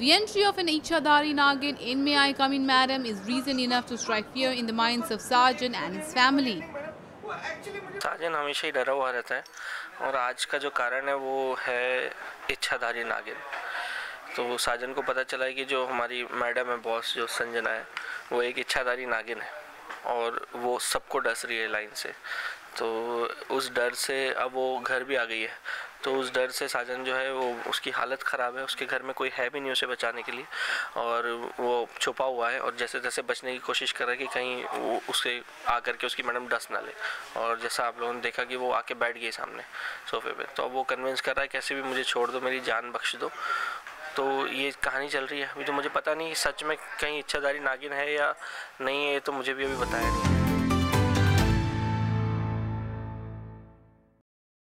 The entry of an Ichhadari Nagin in May I Come In Madam is reason enough to strike fear in the minds of Sajan and his family. साजन हमेशा ही डरा हुआ रहता है और आज का जो कारण है वो है इच्छाधारी नागिन। तो साजन को पता चला है कि जो हमारी मैडम है बॉस जो संजना है वो एक इच्छाधारी नागिन है और वो सबको डस रही है लाइन से। तो उस डर से अब वो घर भी आ गई है, तो उस डर से साजन जो है वो उसकी हालत ख़राब है। उसके घर में कोई है भी नहीं उसे बचाने के लिए और वो छुपा हुआ है और जैसे जैसे बचने की कोशिश कर रहा है कि कहीं वो उसे आकर के उसकी मैडम डस ना ले। और जैसा आप लोगों ने देखा कि वो आके बैठ गई सामने सोफे पे, तो अब वो कन्विंस कर रहा है कैसे भी मुझे छोड़ दो, मेरी जान बख्श दो। तो ये कहानी चल रही है अभी। तो मुझे पता नहीं सच में कहीं इच्छाधारी नागिन है या नहीं है, तो मुझे भी अभी बताया नहीं।